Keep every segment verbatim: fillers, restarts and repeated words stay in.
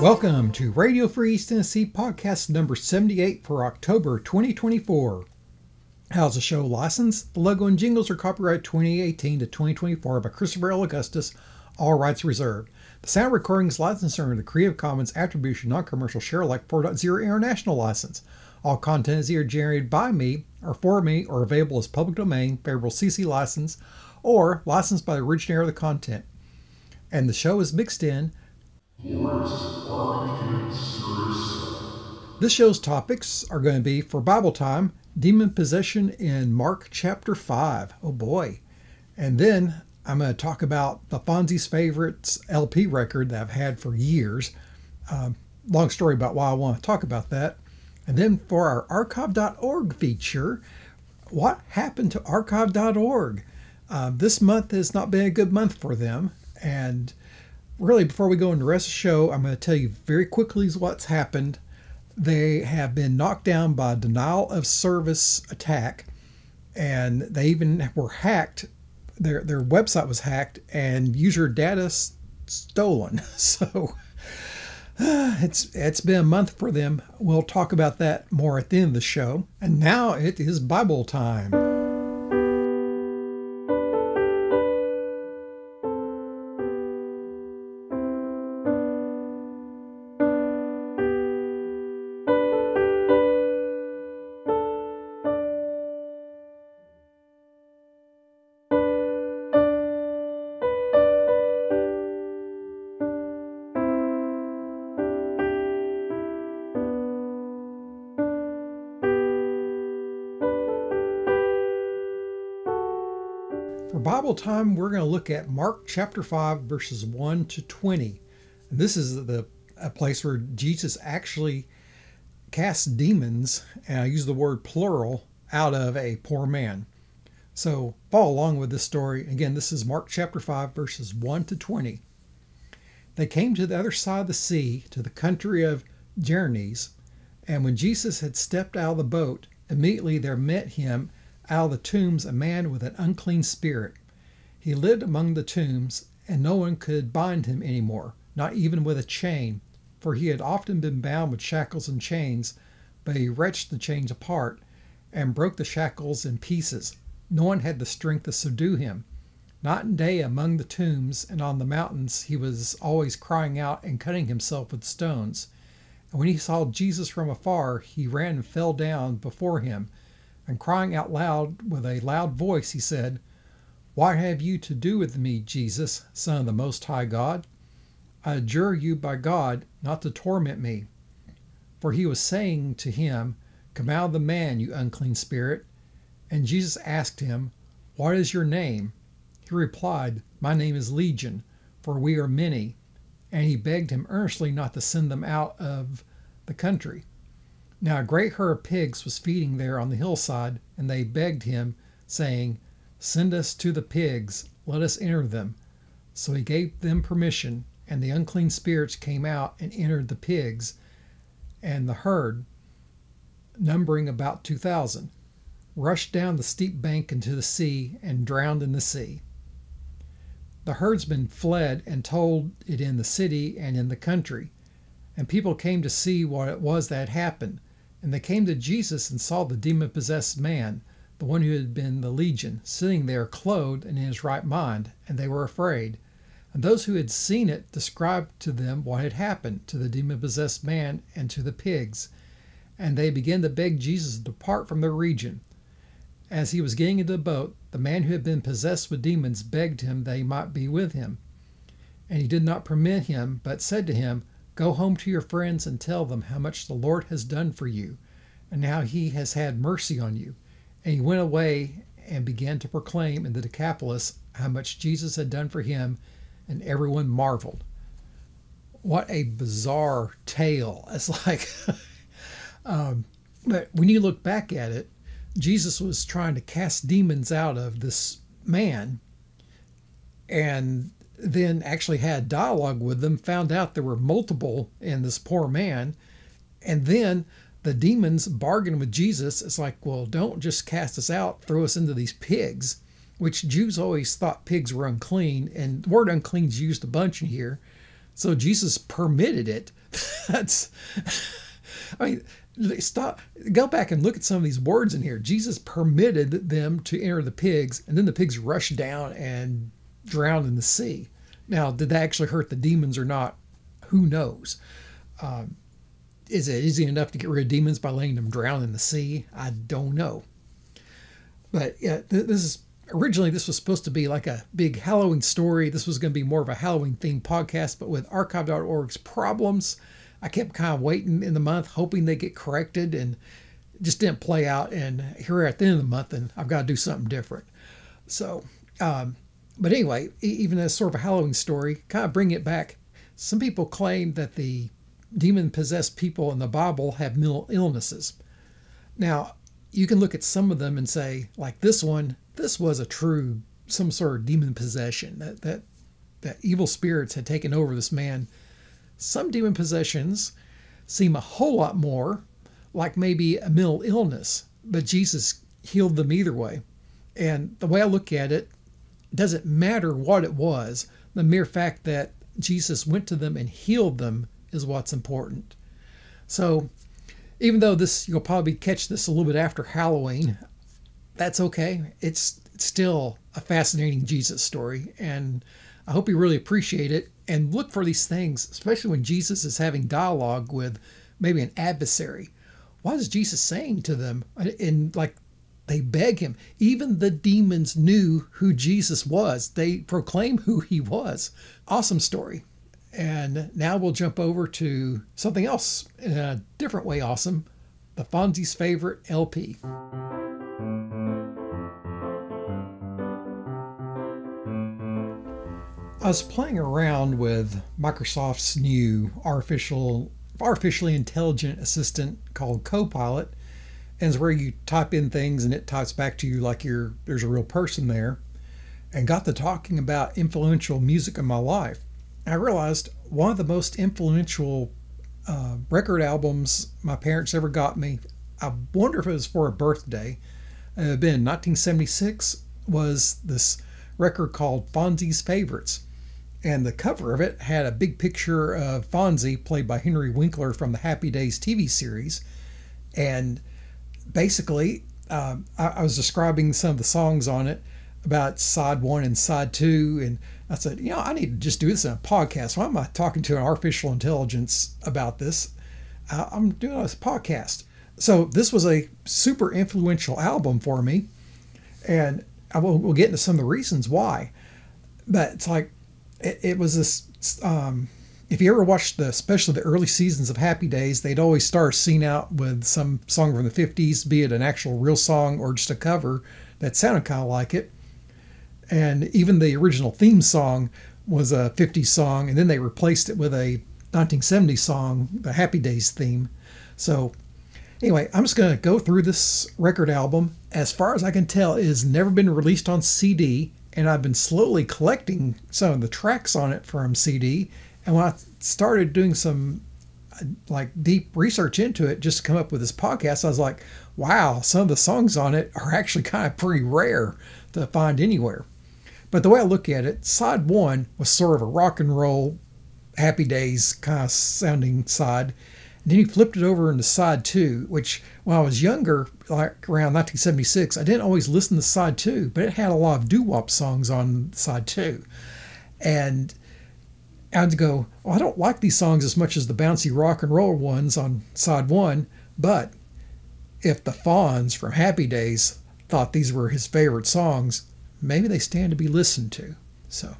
Welcome to Radio Free East Tennessee podcast number seventy-eight for October twenty twenty-four. How's the show licensed? The logo and jingles are copyright twenty eighteen to twenty twenty-four by Christopher L. Augustus, all rights reserved. The sound recordings licensed under the Creative Commons Attribution Non-Commercial ShareAlike four point oh International License. All content is either generated by me or for me or available as public domain, favorable C C license, or licensed by the originator of the content. And the show is mixed in. This show's topics are going to be, for Bible time, demon possession in Mark chapter five. Oh boy. And then I'm going to talk about the Fonzie's Favorites L P record that I've had for years. Um, long story about why I want to talk about that. And then for our Archive dot org feature, what happened to Archive dot org? Uh, this month has not been a good month for them. And really, before we go into the rest of the show, I'm going to tell you very quickly what's happened. They have been knocked down by a denial of service attack, and they even were hacked. Their, their website was hacked and user data s- stolen. So uh, it's it's been a month for them. We'll talk about that more at the end of the show. And now it is Bible time. Bible time, we're going to look at Mark chapter five, verses one to twenty. And this is the a place where Jesus actually casts demons, and I use the word plural, out of a poor man. So follow along with this story. Again, this is Mark chapter five, verses one to twenty. They came to the other side of the sea, to the country of Gerasenes, and when Jesus had stepped out of the boat, immediately there met him out of the tombs a man with an unclean spirit. He lived among the tombs, and no one could bind him any more, not even with a chain, for he had often been bound with shackles and chains, but he wrenched the chains apart and broke the shackles in pieces. No one had the strength to subdue him. Night and day among the tombs and on the mountains he was always crying out and cutting himself with stones. And when he saw Jesus from afar, he ran and fell down before him, and crying out loud with a loud voice, he said, "What have you to do with me, Jesus, Son of the Most High God? I adjure you by God not to torment me." For he was saying to him, "Come out of the man, you unclean spirit." And Jesus asked him, "What is your name?" He replied, "My name is Legion, for we are many." And he begged him earnestly not to send them out of the country. Now a great herd of pigs was feeding there on the hillside, and they begged him, saying, "Send us to the pigs, let us enter them." So he gave them permission, and the unclean spirits came out and entered the pigs, and the herd, numbering about two thousand, rushed down the steep bank into the sea and drowned in the sea. The herdsmen fled and told it in the city and in the country, and people came to see what it was that had happened. And they came to Jesus and saw the demon-possessed man, the one who had been the legion, sitting there clothed and in his right mind, and they were afraid. And those who had seen it described to them what had happened to the demon-possessed man and to the pigs. And they began to beg Jesus to depart from their region. As he was getting into the boat, the man who had been possessed with demons begged him that he might be with him. And he did not permit him, but said to him, "Go home to your friends and tell them how much the Lord has done for you, and how he has had mercy on you." And he went away and began to proclaim in the Decapolis how much Jesus had done for him, and everyone marveled. What a bizarre tale. It's like, um, but when you look back at it, Jesus was trying to cast demons out of this man, and then actually had dialogue with them, found out there were multiple in this poor man. And then the demons bargained with Jesus. It's like, well, don't just cast us out, throw us into these pigs, which Jews always thought pigs were unclean. And the word unclean is used a bunch in here. So Jesus permitted it. That's, I mean, stop, go back and look at some of these words in here. Jesus permitted them to enter the pigs, and then the pigs rushed down and drowned in the sea. Now, did that actually hurt the demons or not? Who knows? Um, is it easy enough to get rid of demons by letting them drown in the sea? I don't know. But yeah, th this is originally this was supposed to be like a big Halloween story. This was going to be more of a Halloween themed podcast, but with archive dot org's problems, I kept kind of waiting in the month, hoping they get corrected, and just didn't play out. And here we're at the end of the month, and I've got to do something different. So, um, but anyway, even as sort of a Halloween story, kind of bring it back. Some people claim that the demon-possessed people in the Bible have mental illnesses. Now, you can look at some of them and say, like this one, this was a true, some sort of demon possession, that, that, that evil spirits had taken over this man. Some demon possessions seem a whole lot more like maybe a mental illness, but Jesus healed them either way. And the way I look at it, it doesn't matter what it was. The mere fact that Jesus went to them and healed them is what's important. So even though this, you'll probably catch this a little bit after Halloween, that's okay. It's, it's still a fascinating Jesus story, and I hope you really appreciate it. And look for these things, especially when Jesus is having dialogue with maybe an adversary. What is Jesus saying to them? And like, they beg him. Even the demons knew who Jesus was. They proclaim who he was. Awesome story. And now we'll jump over to something else in a different way awesome, the Fonzie's Favorite L P. I was playing around with Microsoft's new artificial, artificially intelligent assistant called Copilot. And it's where you type in things and it types back to you like you're, there's a real person there. And got to talking about influential music in my life. And I realized one of the most influential uh, record albums my parents ever got me, I wonder if it was for a birthday, it had been nineteen seventy-six, was this record called Fonzie's Favorites. And the cover of it had a big picture of Fonzie, played by Henry Winkler from the Happy Days T V series. And basically, um, I, I was describing some of the songs on it about side one and side two. And I said, you know, I need to just do this in a podcast. Why am I talking to an artificial intelligence about this? Uh, I'm doing this podcast. So this was a super influential album for me. And I will, we'll get into some of the reasons why. But it's like, it, it was this, um, if you ever watched, the, especially the early seasons of Happy Days, they'd always start a scene out with some song from the fifties, be it an actual real song or just a cover that sounded kind of like it. And even the original theme song was a fifties song, and then they replaced it with a nineteen seventies song, the Happy Days theme. So anyway, I'm just going to go through this record album. As far as I can tell, it has never been released on C D, and I've been slowly collecting some of the tracks on it from C D. And when I started doing some like deep research into it just to come up with this podcast, I was like, wow, some of the songs on it are actually kind of pretty rare to find anywhere. But the way I look at it, side one was sort of a rock and roll, Happy Days kind of sounding side. And then he flipped it over into side two, which when I was younger, like around nineteen seventy-six, I didn't always listen to side two, but it had a lot of doo-wop songs on side two. And I'd go, well, I don't like these songs as much as the bouncy rock and roll ones on side one, but if the Fonz from Happy Days thought these were his favorite songs, maybe they stand to be listened to. So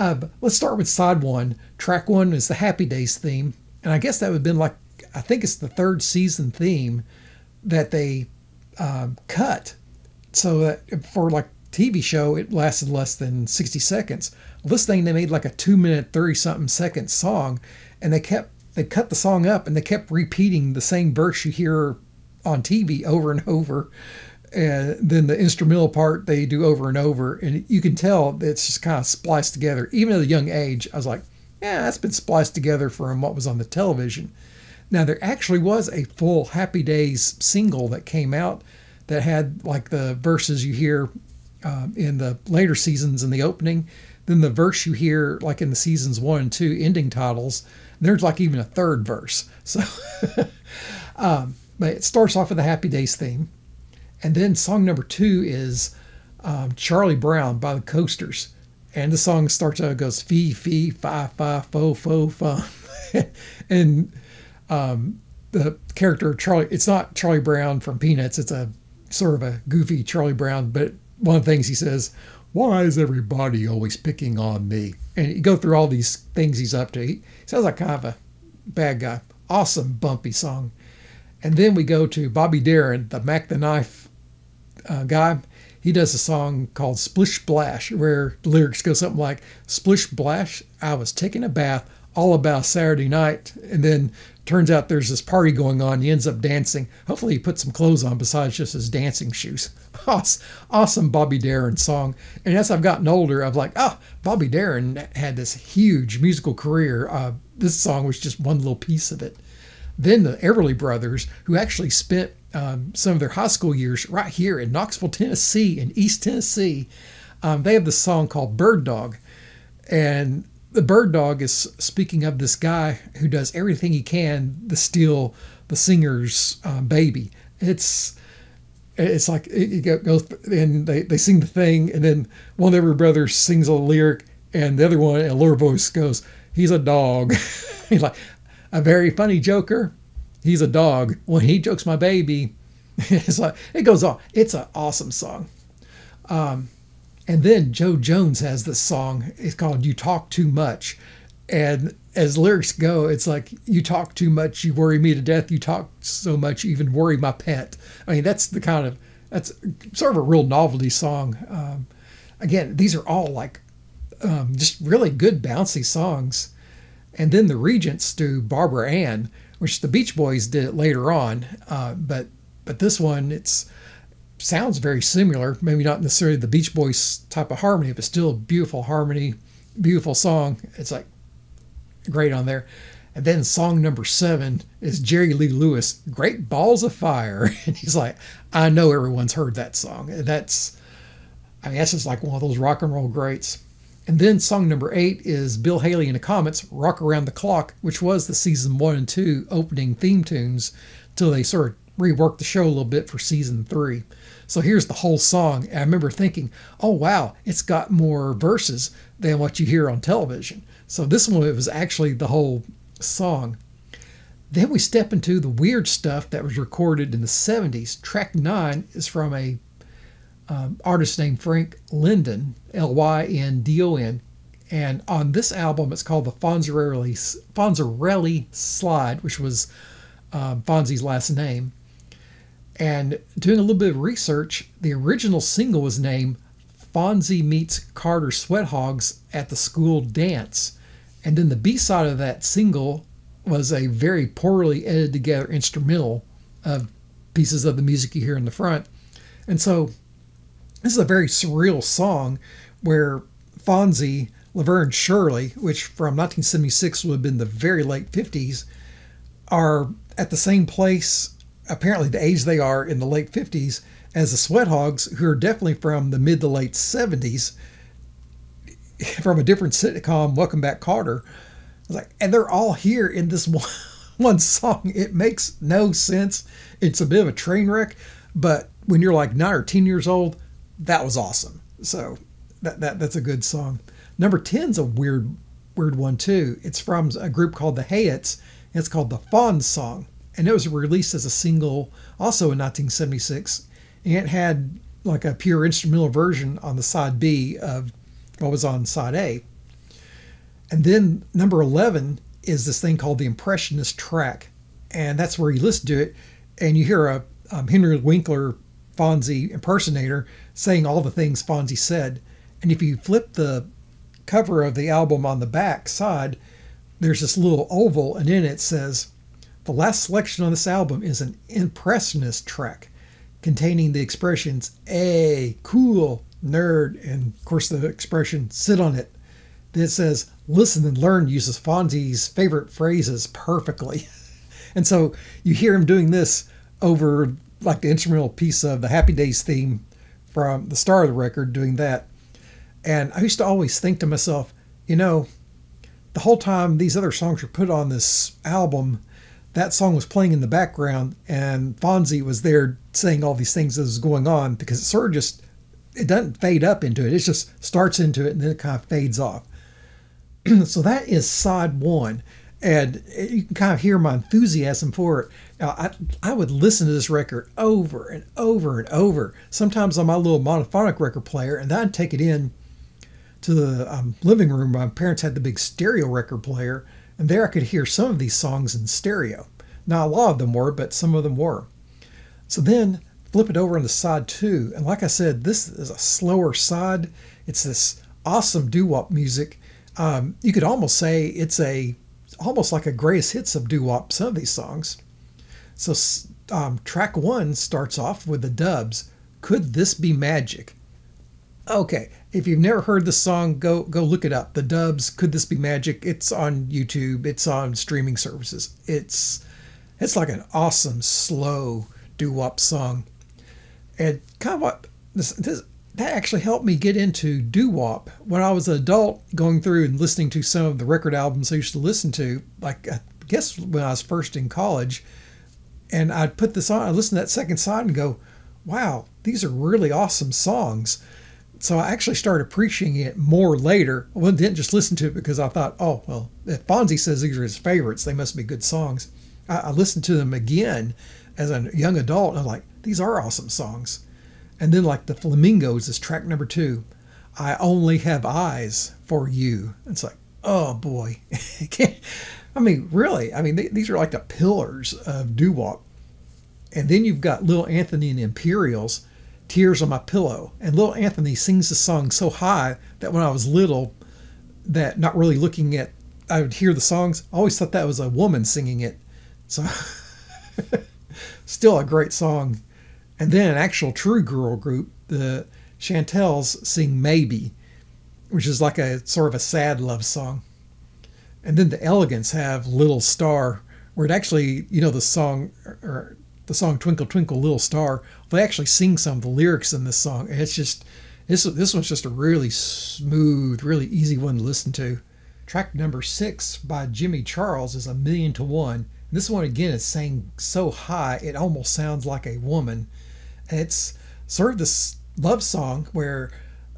uh, let's start with side one. Track one is the Happy Days theme. And I guess that would have been like, I think it's the third season theme that they um, cut. So that for like T V show, it lasted less than sixty seconds. Well, this thing, they made like a two minute, thirty something second song, and they kept, they cut the song up and they kept repeating the same verse you hear on T V over and over. And then the instrumental part they do over and over. And you can tell it's just kind of spliced together. Even at a young age, I was like, yeah, that's been spliced together from what was on the television. Now, there actually was a full Happy Days single that came out that had like the verses you hear Um, in the later seasons in the opening. Then the verse you hear, like in the seasons one and two ending titles, there's like even a third verse. So um, but it starts off with the Happy Days theme. And then song number two is um, Charlie Brown by the Coasters. And the song starts out, it goes, fee, fee, fi, fi, fo, fo, fum. And um, the character Charlie, it's not Charlie Brown from Peanuts. It's a sort of a goofy Charlie Brown. But one of the things he says, why is everybody always picking on me? And you go through all these things he's up to. He sounds like kind of a bad guy. Awesome, bumpy song. And then we go to Bobby Darin, the Mac the Knife uh, guy. He does a song called Splish Splash, where the lyrics go something like, Splish Splash, I was taking a bath, all about Saturday night. And then turns out there's this party going on. He ends up dancing. Hopefully he puts some clothes on besides just his dancing shoes. Awesome Bobby Darin song. And as I've gotten older, I've like, oh, Bobby Darin had this huge musical career. Uh, this song was just one little piece of it. Then the Everly Brothers, who actually spent um, some of their high school years right here in Knoxville, Tennessee, in East Tennessee, um, they have this song called Bird Dog. And the Bird Dog is speaking of this guy who does everything he can to steal the singer's um, baby. It's it's like it goes, and they, they sing the thing, and then one of their brothers sings a lyric, and the other one in a lower voice goes, he's a dog. He's like, a very funny joker. He's a dog. When he jokes my baby, it's like, it goes on. It's an awesome song. Um, and then Joe Jones has this song. It's called You Talk Too Much. And as lyrics go, it's like, you talk too much, you worry me to death. You talk so much, you even worry my pet. I mean, that's the kind of, that's sort of a real novelty song. Um, again, these are all like um, just really good bouncy songs. And then the Regents do Barbara Ann, which the Beach Boys did it later on. Uh, but but this one, it's sounds very similar. Maybe not necessarily the Beach Boys type of harmony, but still beautiful harmony, beautiful song. It's like great on there. And then song number seven is Jerry Lee Lewis, Great Balls of Fire. And he's like, I know everyone's heard that song. And that's, I mean, that's just like one of those rock and roll greats. And then song number eight is Bill Haley and the Comets, Rock Around the Clock, which was the season one and two opening theme tunes till they sort of reworked the show a little bit for season three. So here's the whole song. And I remember thinking, oh, wow, it's got more verses than what you hear on television. So this one, it was actually the whole song. Then we step into the weird stuff that was recorded in the seventies. Track nine is from a Um, artist named Frank Lyndon, L Y N D O N, and on this album it's called the Fonzarelli, Fonzarelli Slide, which was um, Fonzie's last name. And doing a little bit of research, the original single was named Fonzie Meets Carter Sweathogs at the School Dance, and then the B-side of that single was a very poorly edited together instrumental of pieces of the music you hear in the front. And so this is a very surreal song where Fonzie, Laverne Shirley, which from nineteen seventy-six would have been the very late fifties, are at the same place, apparently the age they are in the late fifties, as the Sweathogs, who are definitely from the mid to late seventies, from a different sitcom, Welcome Back, Carter. It's like, and they're all here in this one, one song. It makes no sense. It's a bit of a train wreck, but when you're like nine or ten years old, that was awesome. So that, that that's a good song. Number ten's a weird weird one too. It's from a group called the Hayettes, and it's called the Fonz Song. And it was released as a single also in nineteen seventy-six. And it had like a pure instrumental version on the side B of what was on side A. And then number eleven is this thing called the Impressionist track. And that's where you listen to it and you hear a um, Henry Winkler Fonzie impersonator saying all the things Fonzie said. And if you flip the cover of the album on the back side, there's this little oval, and in it says, the last selection on this album is an impressionist track containing the expressions, "Ay, cool, nerd," and of course the expression, "sit on it." Then it says, "Listen and Learn" uses Fonzie's favorite phrases perfectly. And so you hear him doing this over like the instrumental piece of the Happy Days theme from the star of the record doing that. And I used to always think to myself, you know, the whole time these other songs were put on this album, that song was playing in the background and Fonzie was there saying all these things that was going on, because it sort of just, it doesn't fade up into it. It just starts into it and then it kind of fades off. So that is side one. And you can kind of hear my enthusiasm for it. Now, I, I would listen to this record over and over and over, sometimes on my little monophonic record player, and then I'd take it in to the um, living room. My parents had the big stereo record player, and there I could hear some of these songs in stereo. Not a lot of them were, but some of them were. So then flip it over on the side two, and like I said, this is a slower side. It's this awesome doo-wop music. Um, you could almost say it's a almost like a greatest hits of doo-wop, some of these songs. So um, track one starts off with the Dubs, Could This Be Magic? Okay, if you've never heard this song, go go look it up. The Dubs, Could This Be Magic? It's on YouTube, it's on streaming services. It's, it's like an awesome, slow doo-wop song. And kind of what, this, this, that actually helped me get into doo-wop. When I was an adult, going through and listening to some of the record albums I used to listen to, like I guess when I was first in college, and I'd put this on, I'd listen to that second side and go, wow, these are really awesome songs. So I actually started appreciating it more later. I didn't just listen to it because I thought, oh, well, if Fonzie says these are his favorites, they must be good songs. I, I listened to them again as a young adult, and I'm like, these are awesome songs. And then like the Flamingos is track number two. I Only Have Eyes for You. It's like, oh boy. I mean, really, I mean, they, these are like the pillars of doo-wop. And then you've got Little Anthony and the Imperials, Tears on My Pillow. And Little Anthony sings the song so high that when I was little, that not really looking at, I would hear the songs. I always thought that was a woman singing it. So still a great song. And then an actual true girl group, the Chantelles, sing Maybe, which is like a sort of a sad love song. And then the Elegants have Little Star, where it actually, you know, the song, or the song Twinkle Twinkle Little Star, they actually sing some of the lyrics in this song. And it's just, this, this one's just a really smooth, really easy one to listen to. Track number six by Jimmy Charles is A Million to One. This one, again, is sang so high, it almost sounds like a woman. It's sort of this love song where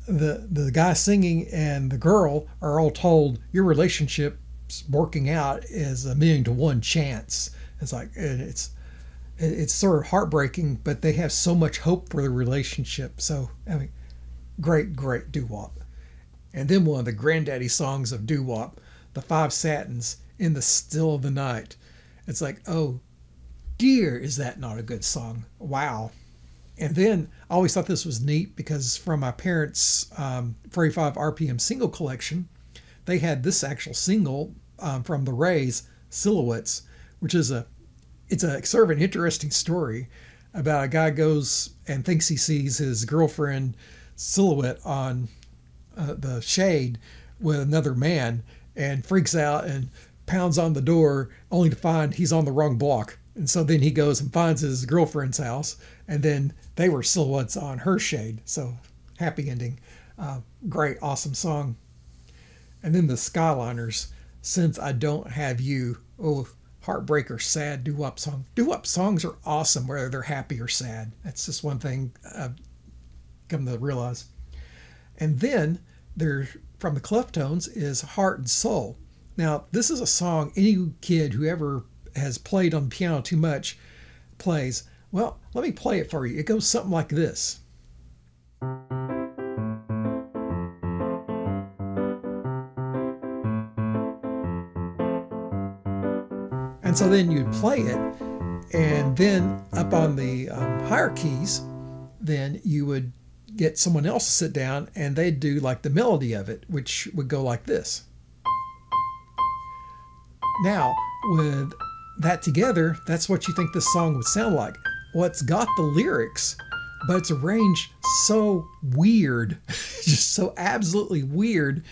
the the guy singing and the girl are all told your relationship's working out is a million to one chance. It's like it's it's sort of heartbreaking, but they have so much hope for the relationship. So I mean, great, great doo-wop. And then one of the granddaddy songs of doo-wop, the Five Satins, In the Still of the Night. It's like, oh dear, is that not a good song? Wow. And then I always thought this was neat because from my parents' um, forty-five R P M single collection, they had this actual single um, from the Rays, Silhouettes, which is a, it's a sort of an interesting story about a guy goes and thinks he sees his girlfriend silhouette on uh, the shade with another man and freaks out and pounds on the door only to find he's on the wrong block. And so then he goes and finds his girlfriend's house, and then they were silhouettes on her shade. So happy ending. Uh, great, awesome song. And then the Skyliners, Since I Don't Have You. Oh, heartbreaker, sad doo-wop song. Doo-wop songs are awesome whether they're happy or sad. That's just one thing I've come to realize. And then there, from the Cleftones, is Heart and Soul. Now, this is a song any kid who ever has played on the piano too much plays. Well, let me play it for you. It goes something like this. And so then you'd play it, and then up on the um, higher keys, then you would get someone else to sit down, and they'd do like the melody of it, which would go like this. Now, with that together, that's what you think this song would sound like. Well, it's got the lyrics, but it's arranged so weird, just so absolutely weird.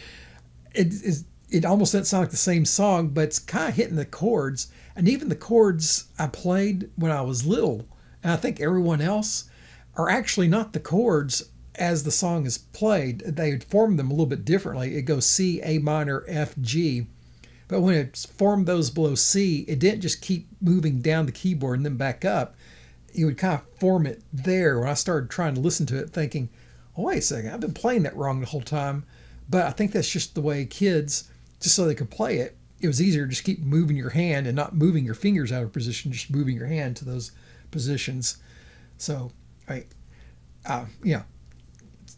It, it, it almost doesn't sound like the same song, but it's kind of hitting the chords. And even the chords I played when I was little, and I think everyone else, are actually not the chords as the song is played, they form them a little bit differently. It goes C, A minor, F, G. But when it formed those below C, it didn't just keep moving down the keyboard and then back up. It would kind of form it there. When I started trying to listen to it, thinking, oh, wait a second, I've been playing that wrong the whole time. But I think that's just the way kids, just so they could play it, it was easier to just keep moving your hand and not moving your fingers out of position, just moving your hand to those positions. So, I, uh, you know,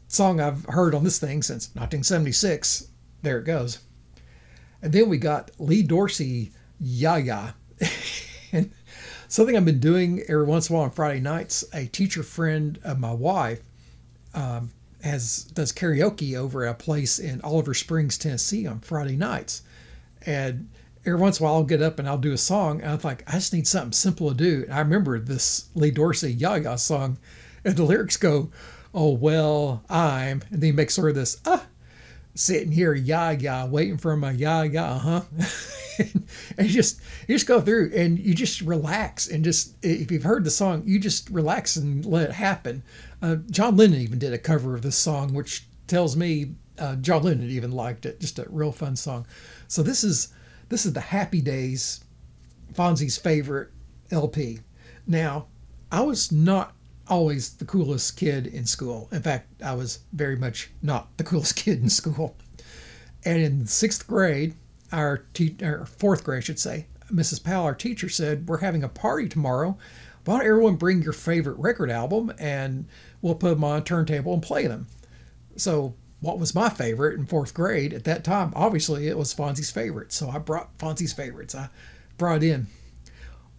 song I've heard on this thing since nineteen seventy-six. There it goes. And then we got Lee Dorsey, Yaya. And something I've been doing every once in a while on Friday nights, a teacher friend of my wife um, has does karaoke over at a place in Oliver Springs, Tennessee on Friday nights. And every once in a while I'll get up and I'll do a song, and I'm like, I just need something simple to do. And I remember this Lee Dorsey Yaya song, and the lyrics go, oh, well, I'm, and then he makes sort of this, ah, sitting here, yaya, waiting for my yaya, huh? and, and you just, you just go through and you just relax and just, if you've heard the song, you just relax and let it happen. Uh, John Lennon even did a cover of this song, which tells me uh, John Lennon even liked it. Just a real fun song. So this is, this is the Happy Days, Fonzie's Favorite L P. Now, I was not always the coolest kid in school. In fact, I was very much not the coolest kid in school. And in sixth grade, our te- or fourth grade, I should say, Missus Powell, our teacher, said, we're having a party tomorrow. Why don't everyone bring your favorite record album and we'll put them on a turntable and play them? So what was my favorite in fourth grade at that time? Obviously, it was Fonzie's Favorites. So I brought Fonzie's Favorites. I brought in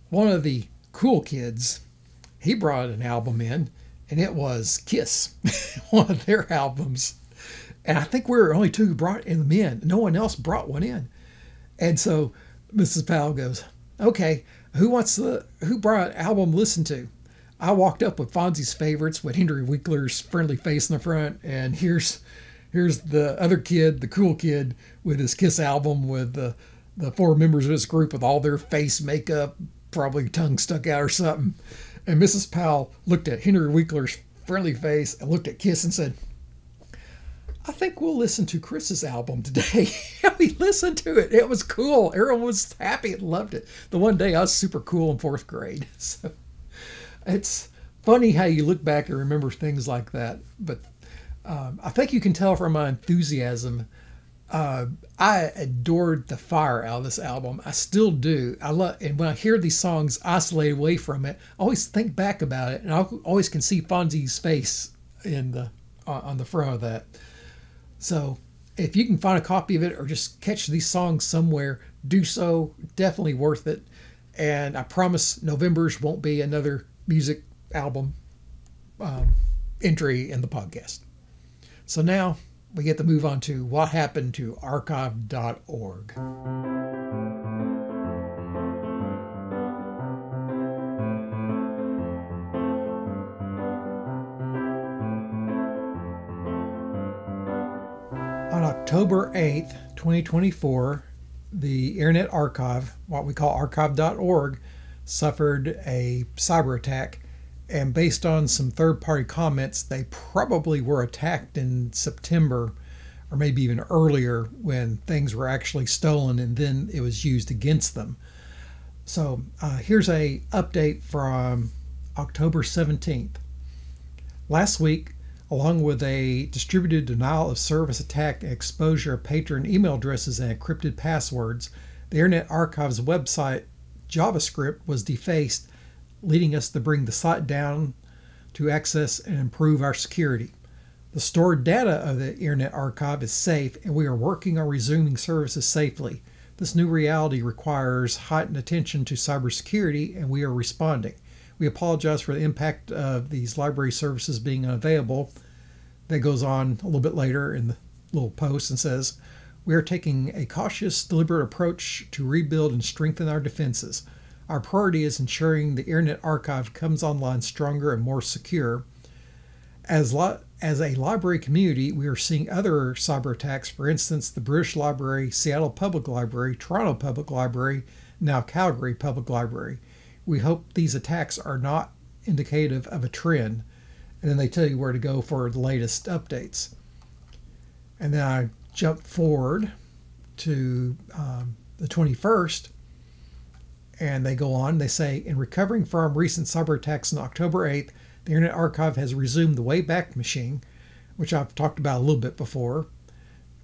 one of the cool kids. He brought an album in, and it was Kiss, one of their albums. And I think we were only two who brought in them in. No one else brought one in. And so Missus Powell goes, okay, who wants the, who brought an album to listen to? I walked up with Fonzie's Favorites with Henry Winkler's friendly face in the front, and here's here's the other kid, the cool kid, with his Kiss album with the, the four members of his group with all their face makeup, probably tongue stuck out or something. And Missus Powell looked at Henry Winkler's friendly face and looked at Kiss and said, I think we'll listen to Chris's album today. We listened to it. It was cool. Everyone was happy and loved it. The one day I was super cool in fourth grade. So it's funny how you look back and remember things like that. But um, I think you can tell from my enthusiasm, uh, I adored the fire out of this album. I still do. I love, and when I hear these songs isolated away from it, I always think back about it, and I always can see Fonzie's face in the on the front of that. So, if you can find a copy of it or just catch these songs somewhere, do so. Definitely worth it. And I promise November's won't be another music album um, entry in the podcast. So now we get to move on to what happened to archive dot org. On October eighth, twenty twenty-four, the Internet Archive, what we call archive dot org, suffered a cyber attack. And based on some third-party comments, they probably were attacked in September or maybe even earlier when things were actually stolen and then it was used against them. So uh, here's a update from October seventeenth. Last week, along with a distributed denial of service attack and exposure of patron email addresses and encrypted passwords, the Internet Archive's website JavaScript was defaced, leading us to bring the site down to access and improve our security. The stored data of the Internet Archive is safe, and we are working on resuming services safely. This new reality requires heightened attention to cybersecurity, and we are responding. We apologize for the impact of these library services being unavailable. That goes on a little bit later in the little post and says, we are taking a cautious, deliberate approach to rebuild and strengthen our defenses. Our priority is ensuring the Internet Archive comes online stronger and more secure. As, li as a library community, we are seeing other cyber attacks. For instance, the British Library, Seattle Public Library, Toronto Public Library, now Calgary Public Library. We hope these attacks are not indicative of a trend. and then they tell you where to go for the latest updates. And then I jumped forward to um, the twenty-first, and they go on. They say, in recovering from recent cyber attacks on October eighth, the Internet Archive has resumed the Wayback Machine, which I've talked about a little bit before,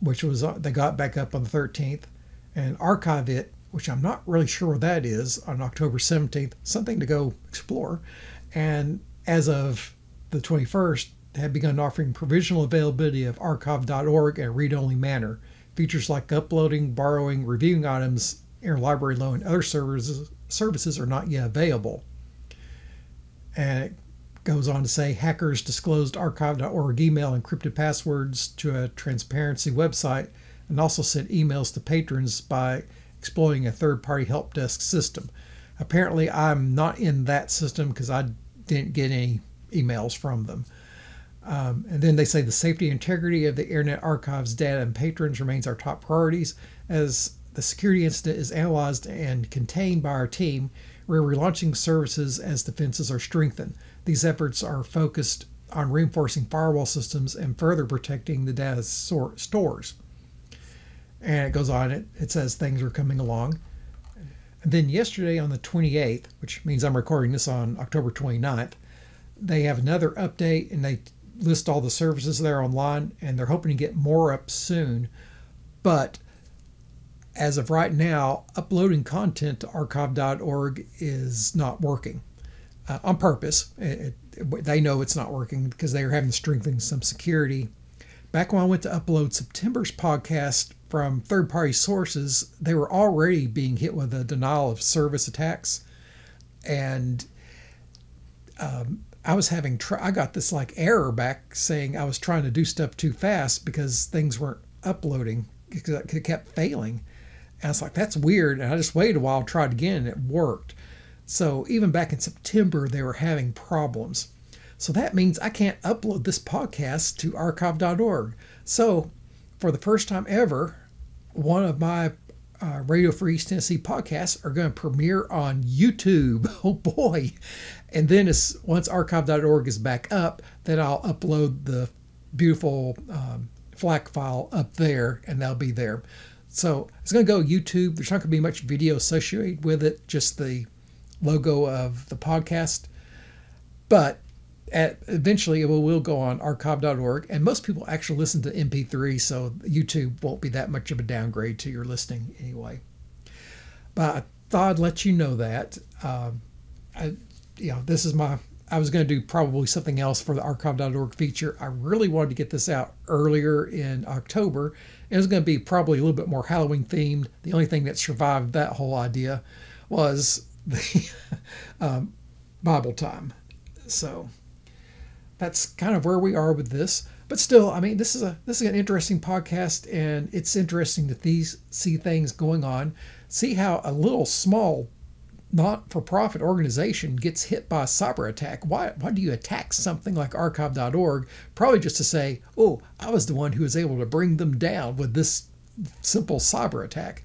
which was uh, they got back up on the thirteenth, and archive it, which I'm not really sure what that is, on October seventeenth, something to go explore. And as of the twenty-first, they have begun offering provisional availability of archive dot org in a read-only manner. Features like uploading, borrowing, reviewing items, interlibrary loan, and other services, services are not yet available. And it goes on to say, hackers disclosed archive dot org email encrypted passwords to a transparency website and also sent emails to patrons by exploiting a third-party help desk system. Apparently, I'm not in that system because I didn't get any emails from them. Um, and then they say the safety and integrity of the Internet Archive's data and patrons remains our top priorities. As the security incident is analyzed and contained by our team, we're relaunching services as defenses are strengthened. These efforts are focused on reinforcing firewall systems and further protecting the data stores. And it goes on, it, it says things are coming along. And then yesterday on the twenty-eighth, which means I'm recording this on October twenty-ninth, they have another update and they list all the services there online, and they're hoping to get more up soon. But as of right now, uploading content to archive dot org is not working uh, on purpose. It, it, they know it's not working because they are having to strengthen some security. Back when I went to upload September's podcast from third-party sources, they were already being hit with a denial of service attacks. And um, I was having, tr I got this like error back saying I was trying to do stuff too fast because things weren't uploading, because it kept failing. And I was like, that's weird. And I just waited a while, tried again, and it worked. So even back in September, they were having problems. So that means I can't upload this podcast to archive dot org. So for the first time ever, one of my uh, Radio Free East Tennessee podcasts are going to premiere on YouTube. Oh boy. And then as, once archive dot org is back up, then I'll upload the beautiful um, FLAC file up there, and that'll be there. So it's going to go YouTube. There's not going to be much video associated with it, just the logo of the podcast. But At, eventually it will, will go on archive dot org, and most people actually listen to M P three, so YouTube won't be that much of a downgrade to your listening anyway. But I thought I'd let you know that. Um, I, you know, this is my, I was going to do probably something else for the archive dot org feature. I really wanted to get this out earlier in October. It was going to be probably a little bit more Halloween themed. The only thing that survived that whole idea was the um, Bible time. So that's kind of where we are with this. But still, I mean, this is a this is an interesting podcast, and it's interesting to these see things going on. See how a little small not-for-profit organization gets hit by a cyber attack. Why why do you attack something like archive dot org? Probably just to say, oh, I was the one who was able to bring them down with this simple cyber attack.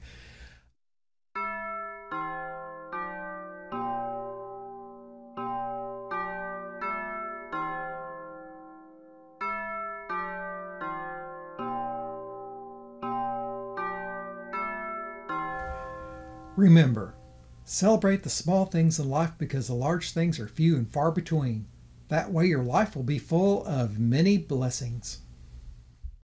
Remember, celebrate the small things in life because the large things are few and far between. That way your life will be full of many blessings.